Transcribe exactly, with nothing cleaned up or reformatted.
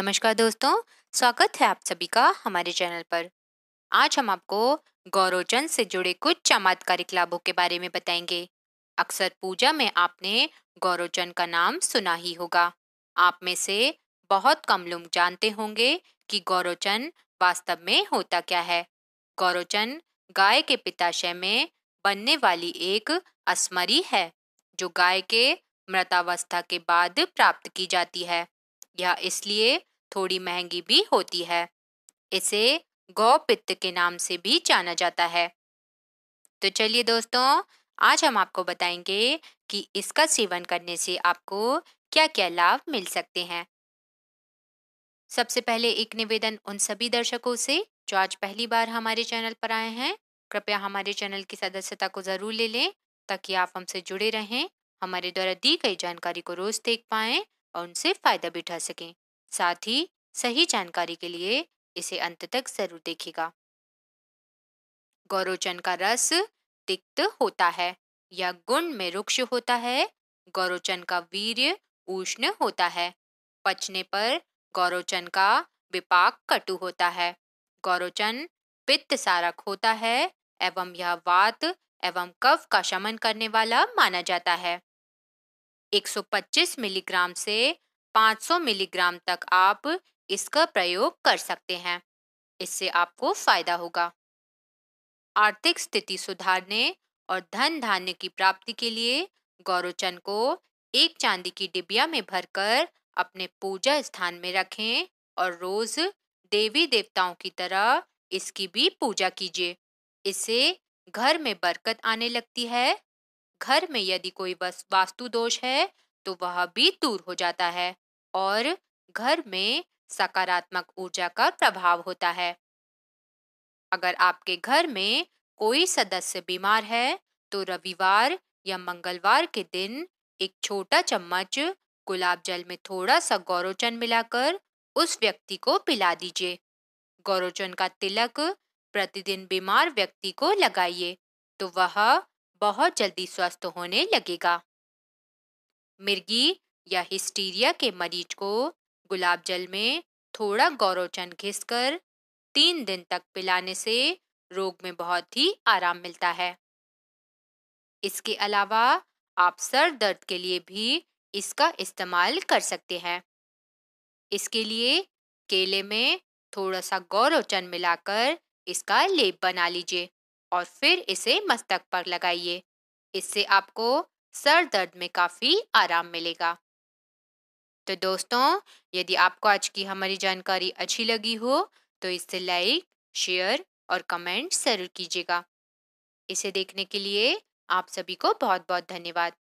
नमस्कार दोस्तों, स्वागत है आप सभी का हमारे चैनल पर। आज हम आपको गोरोचन से जुड़े कुछ चमत्कारिक लाभों के बारे में बताएंगे। अक्सर पूजा में आपने गोरोचन का नाम सुना ही होगा। आप में से बहुत कम लोग जानते होंगे कि गोरोचन वास्तव में होता क्या है। गोरोचन गाय के पित्ताशय में बनने वाली एक अस्मरी है जो गाय के मृतावस्था के बाद प्राप्त की जाती है। यह इसलिए थोड़ी महंगी भी होती है। इसे गौपित्त के नाम से भी जाना जाता है। तो चलिए दोस्तों, आज हम आपको बताएंगे कि इसका सेवन करने से आपको क्या क्या लाभ मिल सकते हैं। सबसे पहले एक निवेदन उन सभी दर्शकों से जो आज पहली बार हमारे चैनल पर आए हैं, कृपया हमारे चैनल की सदस्यता को जरूर ले लें ताकि आप हमसे जुड़े रहें, हमारे द्वारा दी गई जानकारी को रोज देख पाएं और उनसे फायदा भी उठा सकें। साथ ही सही जानकारी के लिए इसे अंत तक जरूर देखिएगा। गोरोचन का रस तिक्त होता है। यह गुण में रुक्ष होता है। गोरोचन का वीर्य उष्ण होता है। पचने पर गोरोचन का विपाक कटु होता है। गोरोचन पित्त सारक होता है एवं यह वात एवं कफ का शमन करने वाला माना जाता है। एक सौ पच्चीस मिलीग्राम से पाँच सौ मिलीग्राम तक आप इसका प्रयोग कर सकते हैं। इससे आपको फायदा होगा। आर्थिक स्थिति सुधारने और धन धान्य की प्राप्ति के लिए गोरोचन को एक चांदी की डिबिया में भरकर अपने पूजा स्थान में रखें और रोज देवी देवताओं की तरह इसकी भी पूजा कीजिए। इससे घर में बरकत आने लगती है। घर में यदि कोई वास्तु दोष है तो वह भी दूर हो जाता है और घर में सकारात्मक ऊर्जा का प्रभाव होता है। अगर आपके घर में कोई सदस्य बीमार है तो रविवार या मंगलवार के दिन एक छोटा चम्मच गुलाब जल में थोड़ा सा गोरोचन मिलाकर उस व्यक्ति को पिला दीजिए। गोरोचन का तिलक प्रतिदिन बीमार व्यक्ति को लगाइए तो वह बहुत जल्दी स्वस्थ होने लगेगा। मिर्गी या हिस्टीरिया के मरीज को गुलाब जल में थोड़ा गोरोचन घिसकर तीन दिन तक पिलाने से रोग में बहुत ही आराम मिलता है। इसके अलावा आप सर दर्द के लिए भी इसका इस्तेमाल कर सकते हैं। इसके लिए केले में थोड़ा सा गोरोचन मिलाकर इसका लेप बना लीजिए और फिर इसे मस्तक पर लगाइए। इससे आपको सर दर्द में काफ़ी आराम मिलेगा। तो दोस्तों, यदि आपको आज की हमारी जानकारी अच्छी लगी हो तो इसे लाइक, शेयर और कमेंट जरूर कीजिएगा। इसे देखने के लिए आप सभी को बहुत बहुत धन्यवाद।